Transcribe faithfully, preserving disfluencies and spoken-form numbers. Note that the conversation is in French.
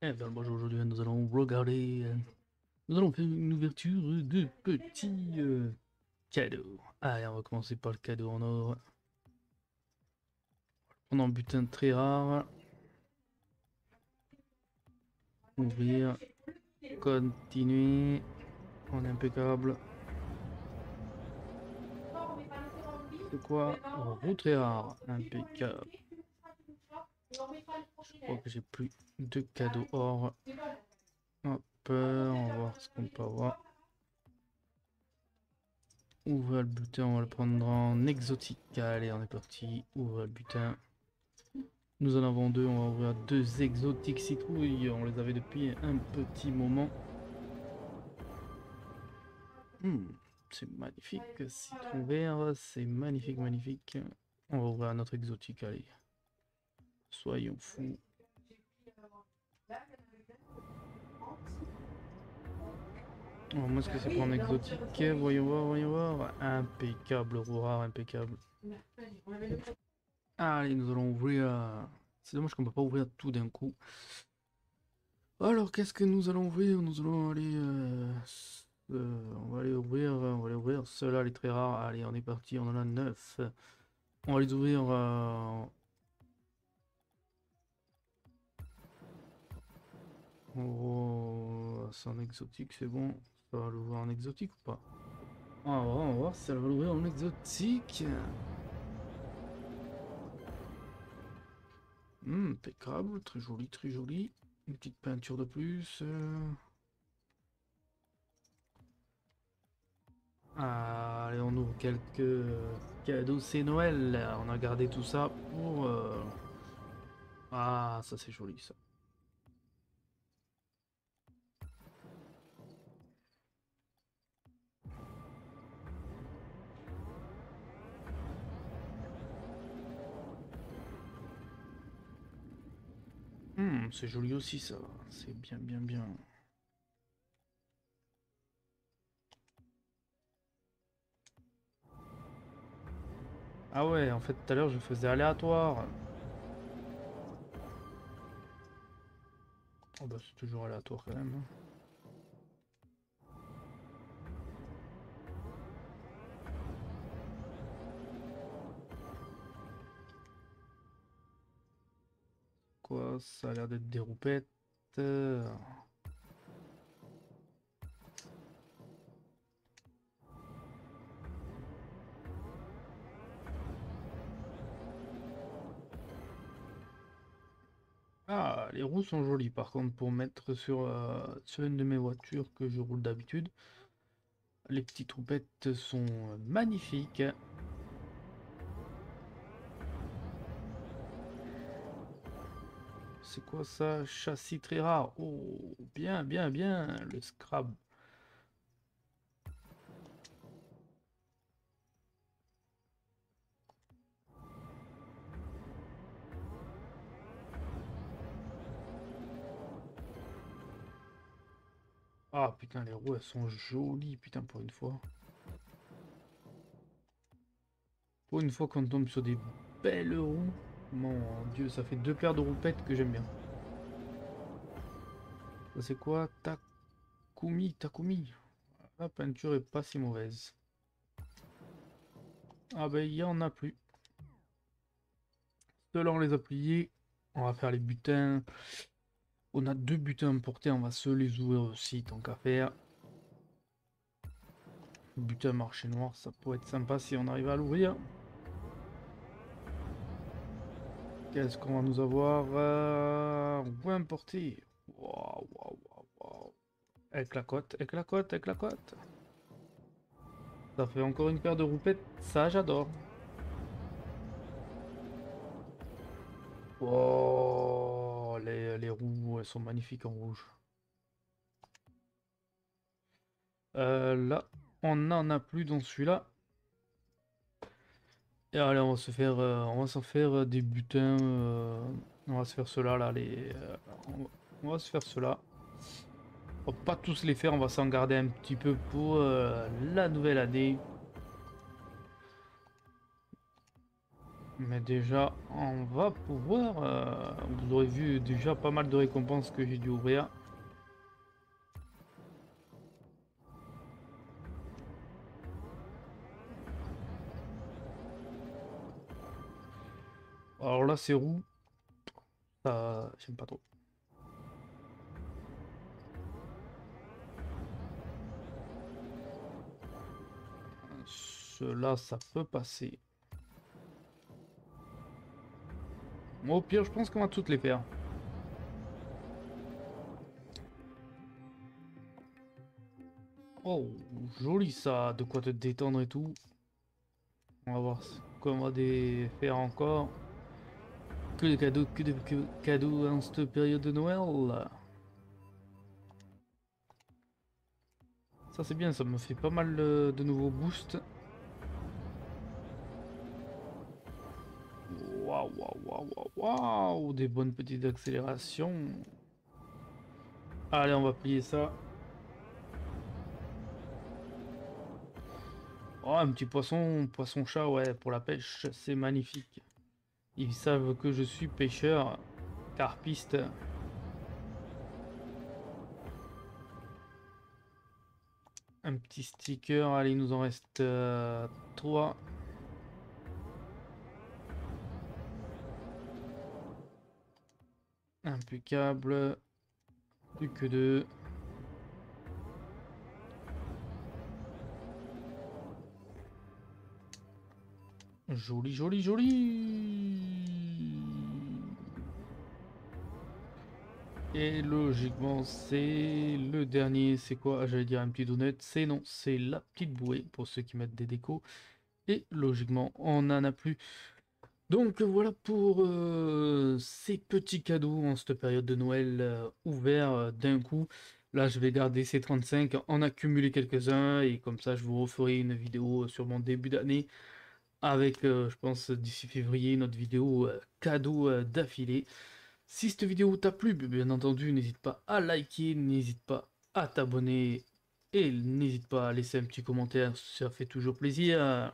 Eh bien bonjour, aujourd'hui nous allons regarder, nous allons faire une ouverture de petits euh, cadeaux. Allez, on va commencer par le cadeau en or. On a un butin très rare. Ouvrir, continuer, on est impeccable. C'est quoi? Oh, très rare, impeccable. Je crois que j'ai plus de cadeaux or. Hop, on va voir ce qu'on peut avoir. Ouvre le butin, on va le prendre en exotique. Allez, on est parti. Ouvre le butin. Nous en avons deux, on va ouvrir deux exotiques citrouilles. On les avait depuis un petit moment. Hmm, c'est magnifique, citron vert, c'est magnifique, magnifique. On va ouvrir notre exotique, allez. Soyons fous. Oh, moi, ce que c'est pour un exotique. Voyons voir, voyons voir. Impeccable, rare, impeccable. Allez, nous allons ouvrir. C'est dommage qu'on ne peut pas ouvrir tout d'un coup. Alors, qu'est-ce que nous allons ouvrir? Nous allons aller. Euh, euh, on va aller ouvrir. On va aller ouvrir. Cela, elle est très rare. Allez, on est parti. On en a neuf. On va les ouvrir. Euh, Oh, c'est en exotique, c'est bon. Ça va l'ouvrir en exotique ou pas? Ah, on va voir si ça va l'ouvrir en exotique. Hum, impeccable, très joli, très joli. Une petite peinture de plus. Ah, allez, on ouvre quelques cadeaux, c'est Noël. On a gardé tout ça pour... Euh... Ah, ça c'est joli ça. Hmm, c'est joli aussi ça, c'est bien bien bien. Ah ouais, en fait tout à l'heure je faisais aléatoire. Oh bah c'est toujours aléatoire quand même. Quoi, ça a l'air d'être des roupettes. Euh... Ah, les roues sont jolies par contre pour mettre sur, euh, sur une de mes voitures que je roule d'habitude. Les petites roupettes sont magnifiques. C'est quoi ça? Châssis très rare. Oh, bien, bien, bien, le scrap. Ah, putain, les roues, elles sont jolies, putain, pour une fois. Pour une fois qu'on tombe sur des belles roues. Mon dieu, ça fait deux paires de roupettes que j'aime bien. Ça c'est quoi? Takumi, Takumi. La peinture est pas si mauvaise. Ah ben il y en a plus. Ceux-là on les a pliés. On va faire les butins. On a deux butins importés, on va se les ouvrir aussi tant qu'à faire. Butin marché noir, ça pourrait être sympa si on arrive à l'ouvrir. Qu'est-ce qu'on va nous avoir? euh, On peut importer. Waouh, waouh, waouh, waouh. Avec la cote, avec la cote, avec la cote. Ça fait encore une paire de roupettes. Ça, j'adore. Oh, les, les roues, elles sont magnifiques en rouge. Euh, là, on n'en a plus dans celui-là. Et allez, on va se faire, euh, on va s'en faire des butins. Euh, on va se faire cela là, les. Euh, on, va, on va se faire cela. On va pas tous les faire, on va s'en garder un petit peu pour euh, la nouvelle année. Mais déjà, on va pouvoir... Euh, vous aurez vu déjà pas mal de récompenses que j'ai dû ouvrir. Alors là, c'est roux. Ça, j'aime pas trop. Cela, ça peut passer. Moi, au pire, je pense qu'on va toutes les faire. Oh, joli ça, de quoi te détendre et tout. On va voir comment on va des faire encore. Que des cadeaux, que des cadeaux en cette période de Noël. Ça c'est bien, ça me fait pas mal de nouveaux boosts. Waouh, waouh, waouh, waouh, wow. Des bonnes petites accélérations. Allez, on va plier ça. Oh, un petit poisson, poisson-chat, ouais, pour la pêche, c'est magnifique. Ils savent que je suis pêcheur, carpiste. Un petit sticker, allez, il nous en reste euh, trois. Impeccable. Plus que deux. Joli, joli, joli. Et logiquement, c'est le dernier. C'est quoi? J'allais dire un petit donut. C'est non, c'est la petite bouée pour ceux qui mettent des décos. Et logiquement, on n'en a plus. Donc voilà pour euh, ces petits cadeaux en cette période de Noël euh, ouvert euh, d'un coup. Là, je vais garder ces trente-cinq, en accumuler quelques-uns. Et comme ça, je vous referai une vidéo sur mon début d'année. Avec, euh, je pense, d'ici février, notre vidéo euh, cadeau euh, d'affilée. Si cette vidéo t'a plu, bien entendu, n'hésite pas à liker, n'hésite pas à t'abonner et n'hésite pas à laisser un petit commentaire, ça fait toujours plaisir.